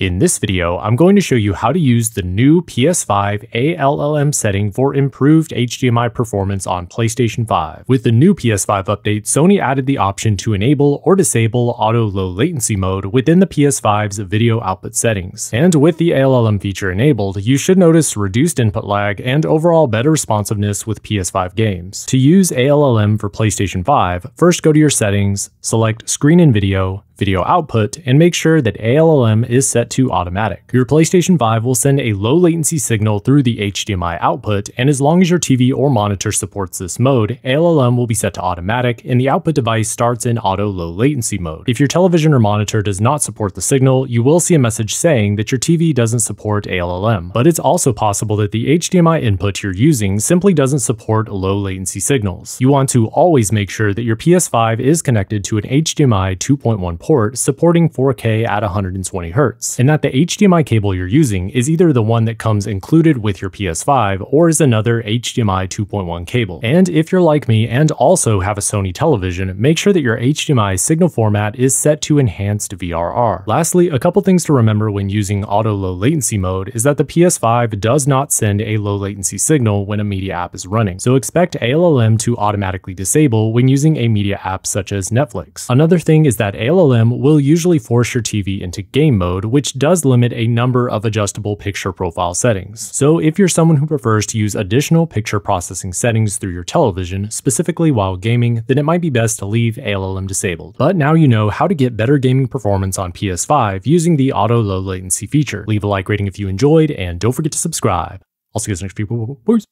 In this video, I'm going to show you how to use the new PS5 ALLM setting for improved HDMI performance on PlayStation 5. With the new PS5 update, Sony added the option to enable or disable Auto Low Latency Mode within the PS5's video output settings. And with the ALLM feature enabled, you should notice reduced input lag and overall better responsiveness with PS5 games. To use ALLM for PlayStation 5, first go to your settings, select Screen and Video output, and make sure that ALLM is set to automatic. Your PlayStation 5 will send a low latency signal through the HDMI output, and as long as your TV or monitor supports this mode, ALLM will be set to automatic, and the output device starts in auto low latency mode. If your television or monitor does not support the signal, you will see a message saying that your TV doesn't support ALLM, but it's also possible that the HDMI input you're using simply doesn't support low latency signals. You want to always make sure that your PS5 is connected to an HDMI 2.1 port supporting 4K at 120Hz, and that the HDMI cable you're using is either the one that comes included with your PS5 or is another HDMI 2.1 cable. And if you're like me and also have a Sony television, make sure that your HDMI signal format is set to enhanced VRR. Lastly, a couple things to remember when using auto low latency mode is that the PS5 does not send a low latency signal when a media app is running, so expect ALLM to automatically disable when using a media app such as Netflix. Another thing is that ALLM will usually force your TV into game mode, which does limit a number of adjustable picture profile settings. So if you're someone who prefers to use additional picture processing settings through your television, specifically while gaming, then it might be best to leave ALLM disabled. But now you know how to get better gaming performance on PS5 using the auto low latency feature. Leave a like rating if you enjoyed, and don't forget to subscribe. I'll see you guys next week.